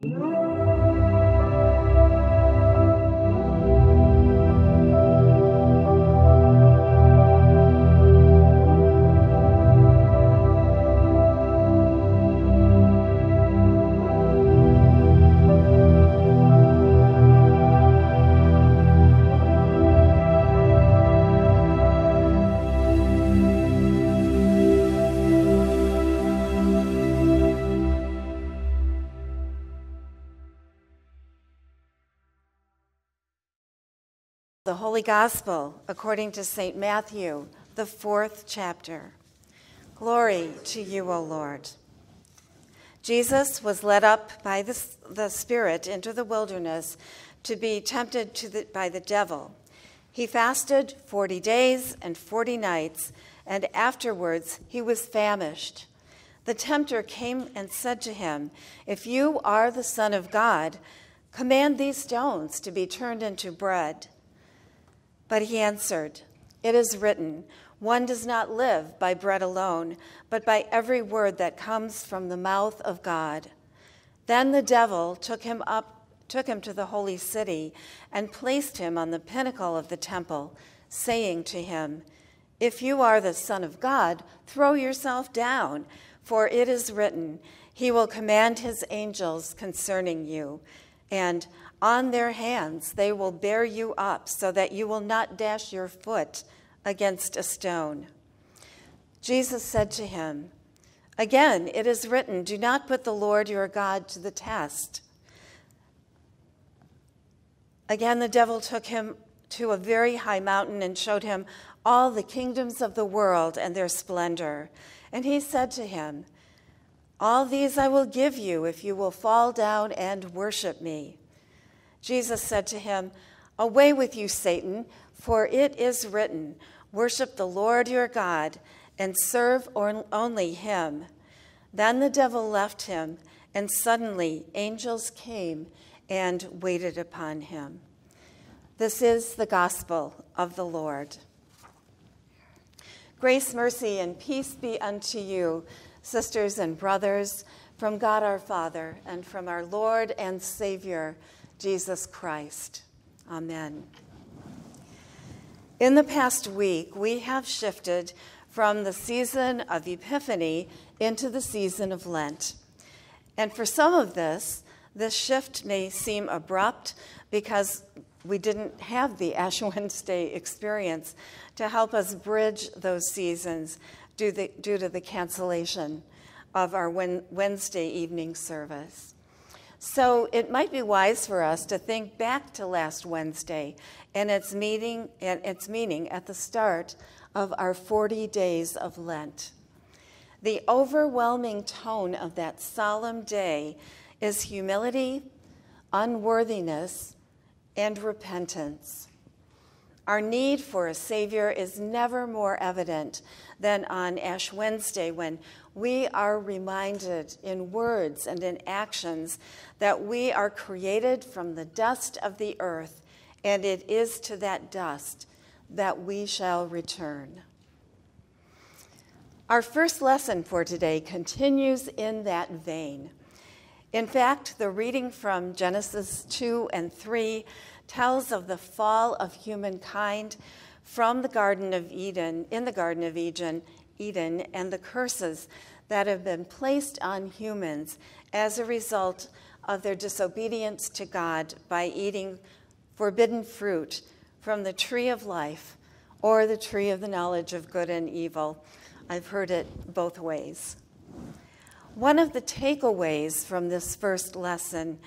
The Holy Gospel according to St. Matthew, the 4th chapter. Glory to you, O Lord. Jesus was led up by the Spirit into the wilderness to be tempted by the devil. He fasted 40 days and 40 nights, and afterwards he was famished. The tempter came and said to him, "If you are the Son of God, command these stones to be turned into bread." But he answered, "It is written, one does not live by bread alone, but by every word that comes from the mouth of God." Then the devil took him to the holy city and placed him on the pinnacle of the temple, saying to him, "If you are the Son of God, throw yourself down, for it is written, he will command his angels concerning you, and on their hands they will bear you up so that you will not dash your foot against a stone." Jesus said to him, "Again, it is written, do not put the Lord your God to the test." Again, the devil took him to a very high mountain and showed him all the kingdoms of the world and their splendor. And he said to him, "All these I will give you if you will fall down and worship me." Jesus said to him, "Away with you, Satan, for it is written, worship the Lord your God and serve only him." Then the devil left him, and suddenly angels came and waited upon him. This is the gospel of the Lord. Grace, mercy, and peace be unto you, sisters and brothers, from God our Father and from our Lord and Savior, Jesus Christ. Amen. In the past week, we have shifted from the season of Epiphany into the season of Lent. And for some of this shift may seem abrupt because we didn't have the Ash Wednesday experience to help us bridge those seasons due to the cancellation of our Wednesday evening service. So it might be wise for us to think back to last Wednesday and its meaning at the start of our 40 days of Lent. The overwhelming tone of that solemn day is humility, unworthiness, and repentance. Our need for a Savior is never more evident than on Ash Wednesday, when we are reminded in words and in actions that we are created from the dust of the earth, and it is to that dust that we shall return. Our first lesson for today continues in that vein. In fact, the reading from Genesis 2 and 3 tells of the fall of humankind from the Garden of Eden, and the curses that have been placed on humans as a result of their disobedience to God by eating forbidden fruit from the tree of life or the tree of the knowledge of good and evil. I've heard it both ways. One of the takeaways from this first lesson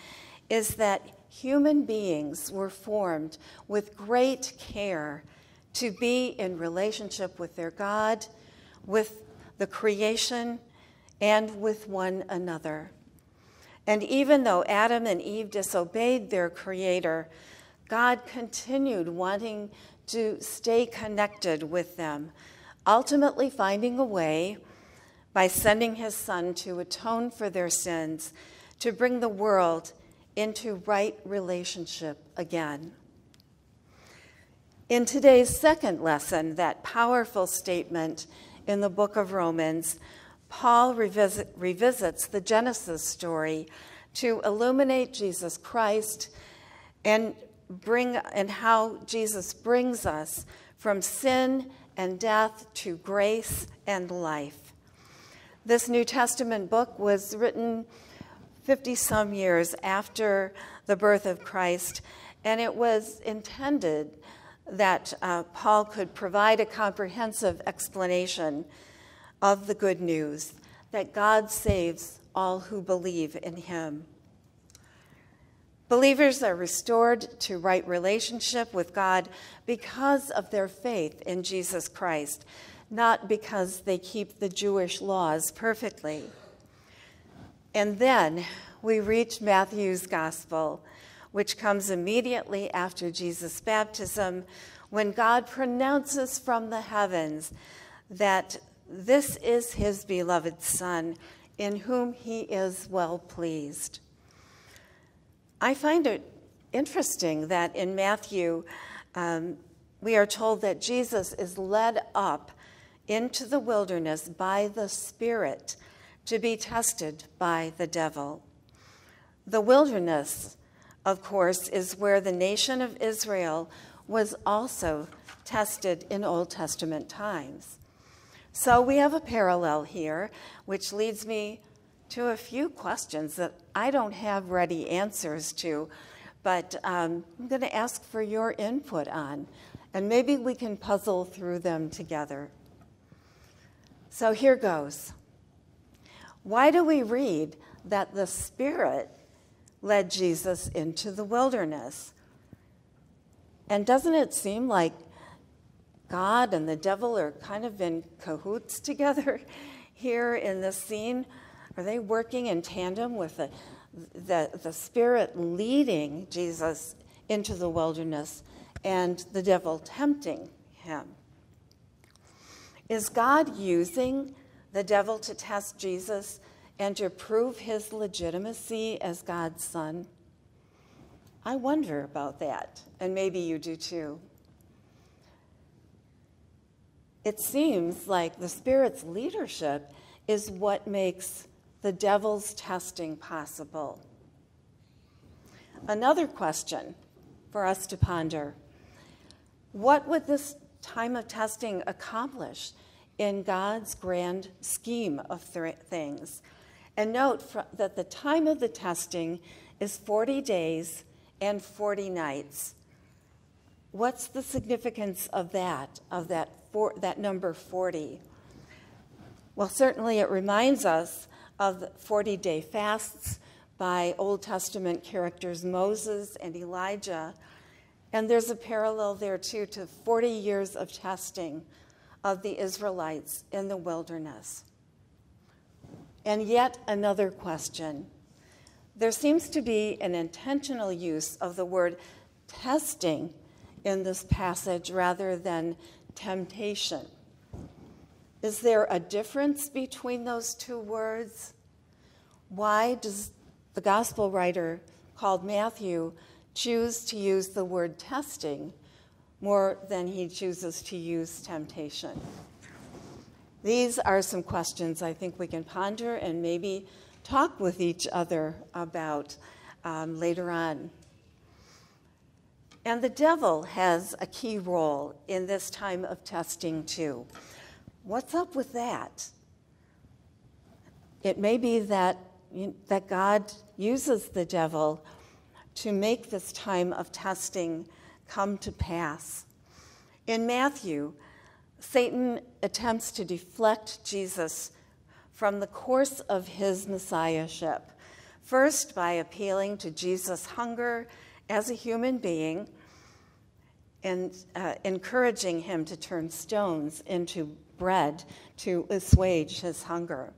is that human beings were formed with great care to be in relationship with their God, with the creation, and with one another. And even though Adam and Eve disobeyed their Creator, God continued wanting to stay connected with them, ultimately finding a way by sending his Son to atone for their sins, to bring the world into right relationship again. In today's second lesson, that powerful statement in the book of Romans, Paul revisits the Genesis story to illuminate Jesus Christ and how Jesus brings us from sin and death to grace and life. This New Testament book was written 50-some years after the birth of Christ, and it was intended that Paul could provide a comprehensive explanation of the good news that God saves all who believe in him. Believers are restored to right relationship with God because of their faith in Jesus Christ, not because they keep the Jewish laws perfectly. And then we reach Matthew's gospel, which comes immediately after Jesus' baptism, when God pronounces from the heavens that this is his beloved Son, in whom he is well pleased. I find it interesting that in Matthew, we are told that Jesus is led up into the wilderness by the Spirit to be tested by the devil. The wilderness, of course, is where the nation of Israel was also tested in Old Testament times. So we have a parallel here, which leads me to a few questions that I don't have ready answers to, but I'm going to ask for your input on, and maybe we can puzzle through them together. So here goes. Why do we read that the Spirit led Jesus into the wilderness? And doesn't it seem like God and the devil are kind of in cahoots together here in this scene? Are they working in tandem with the Spirit leading Jesus into the wilderness and the devil tempting him? Is God using the devil to test Jesus and to prove his legitimacy as God's Son? I wonder about that, and maybe you do too. It seems like the Spirit's leadership is what makes the devil's testing possible. Another question for us to ponder: what would this time of testing accomplish in God's grand scheme of things? And note that the time of the testing is 40 days and 40 nights. What's the significance of that, that number 40? Well, certainly it reminds us of the 40-day fasts by Old Testament characters Moses and Elijah. And there's a parallel there, too, to 40 years of testing of the Israelites in the wilderness. And yet another question. There seems to be an intentional use of the word testing in this passage rather than temptation. Is there a difference between those two words? Why does the gospel writer called Matthew choose to use the word testing more than he chooses to use temptation? These are some questions I think we can ponder and maybe talk with each other about later on. And the devil has a key role in this time of testing, too. What's up with that? It may be that God uses the devil to make this time of testing come to pass. In Matthew, Satan attempts to deflect Jesus from the course of his messiahship, first by appealing to Jesus' hunger as a human being and encouraging him to turn stones into bread to assuage his hunger.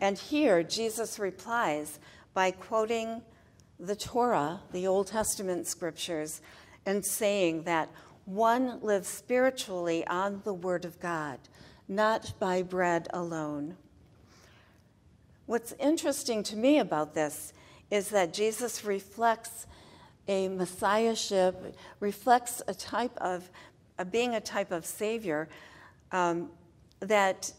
And here Jesus replies by quoting the Torah, the Old Testament scriptures, and saying that one lives spiritually on the word of God, not by bread alone. What's interesting to me about this is that Jesus reflects a messiahship, reflects a type of being a type of savior that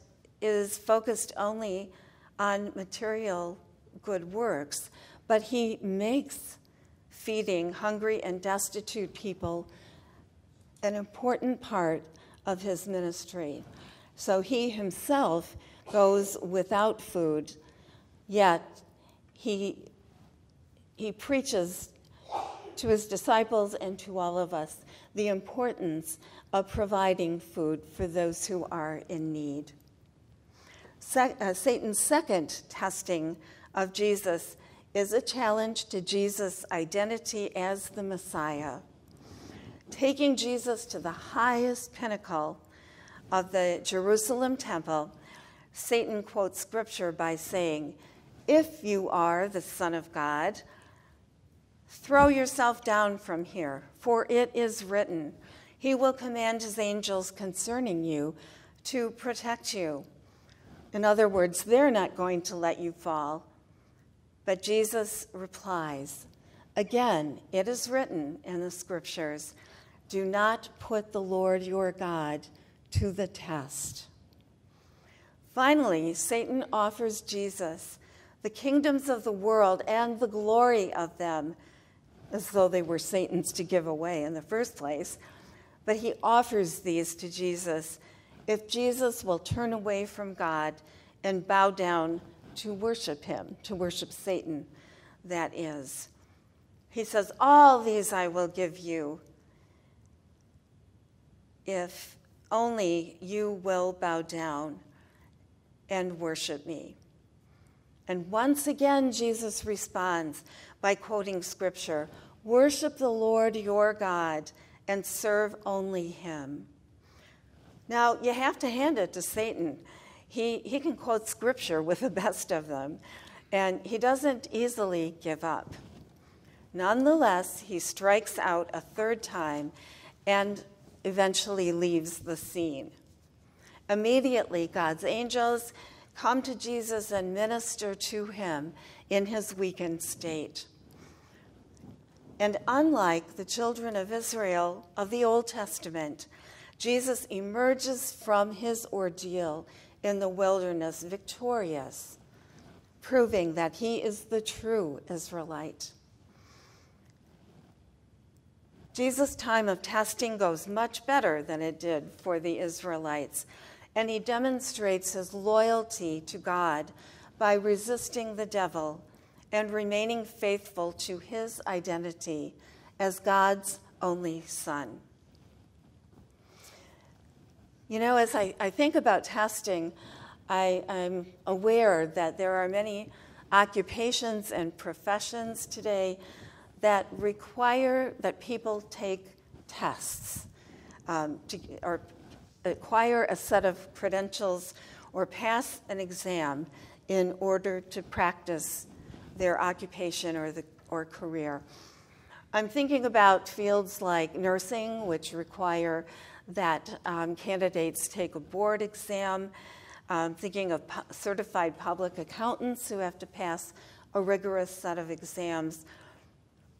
is focused only on material good works, but he makes feeding hungry and destitute people an important part of his ministry. So he himself goes without food, yet he preaches to his disciples and to all of us the importance of providing food for those who are in need. Satan's second testing of Jesus is a challenge to Jesus' identity as the Messiah, taking Jesus to the highest pinnacle of the Jerusalem temple. Satan quotes scripture by saying, "If you are the Son of God, throw yourself down from here, for it is written, he will command his angels concerning you to protect you." In other words, they're not going to let you fall. But Jesus replies, "Again, it is written in the scriptures, do not put the Lord your God to the test." Finally, Satan offers Jesus the kingdoms of the world and the glory of them, as though they were Satan's to give away in the first place. But he offers these to Jesus if Jesus will turn away from God and bow down to worship him, to worship Satan, that is. He says, "All these I will give you if only you will bow down and worship me." And once again, Jesus responds by quoting scripture, "Worship the Lord your God and serve only him." Now, you have to hand it to Satan. He can quote scripture with the best of them, and he doesn't easily give up. Nonetheless, he strikes out a third time and eventually leaves the scene. Immediately, God's angels come to Jesus and minister to him in his weakened state. And unlike the children of Israel of the Old Testament, Jesus emerges from his ordeal in the wilderness victorious, proving that he is the true Israelite. Jesus' time of testing goes much better than it did for the Israelites, and he demonstrates his loyalty to God by resisting the devil and remaining faithful to his identity as God's only son. You know, as I think about testing, I'm aware that there are many occupations and professions today that require that people take tests or acquire a set of credentials or pass an exam in order to practice their occupation or career. I'm thinking about fields like nursing, which require that candidates take a board exam. I'm thinking of certified public accountants who have to pass a rigorous set of exams.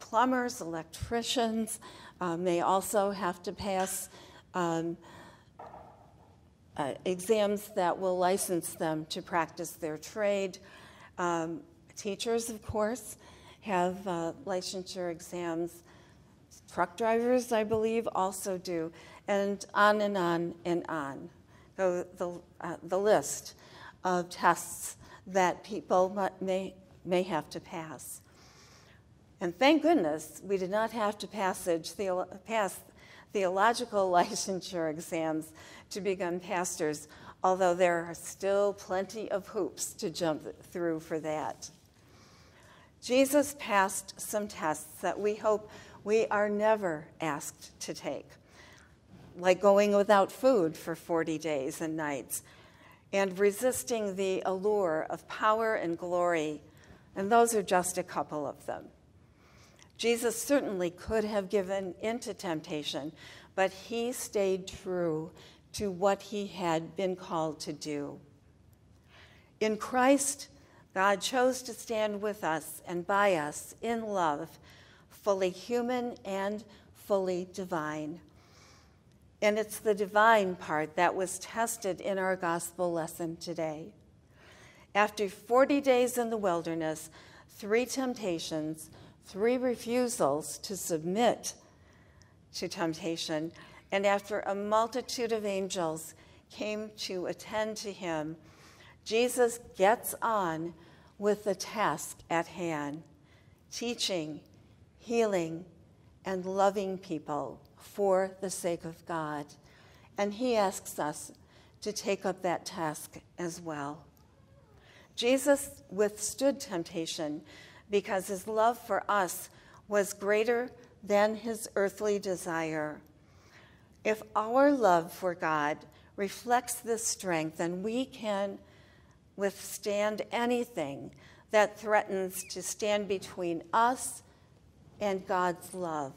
Plumbers, electricians may also have to pass exams that will license them to practice their trade. Teachers, of course, have licensure exams. Truck drivers, I believe, also do, and on and on and on. So the list of tests that people may have to pass. And thank goodness we did not have to pass theological licensure exams to become pastors, although there are still plenty of hoops to jump through for that. Jesus passed some tests that we hope we are never asked to take, like going without food for 40 days and nights, and resisting the allure of power and glory, and those are just a couple of them. Jesus certainly could have given into temptation, but he stayed true to what he had been called to do. In Christ, God chose to stand with us and by us in love, fully human and fully divine. And it's the divine part that was tested in our gospel lesson today. After 40 days in the wilderness, 3 temptations, 3 refusals to submit to temptation, and after a multitude of angels came to attend to him, Jesus gets on with the task at hand, teaching, healing, and loving people for the sake of God. And he asks us to take up that task as well. Jesus withstood temptation because his love for us was greater than his earthly desire. If our love for God reflects this strength, then we can withstand anything that threatens to stand between us and God's love.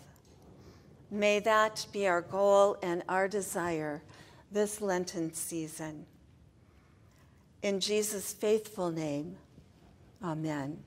May that be our goal and our desire this Lenten season. In Jesus' faithful name, amen.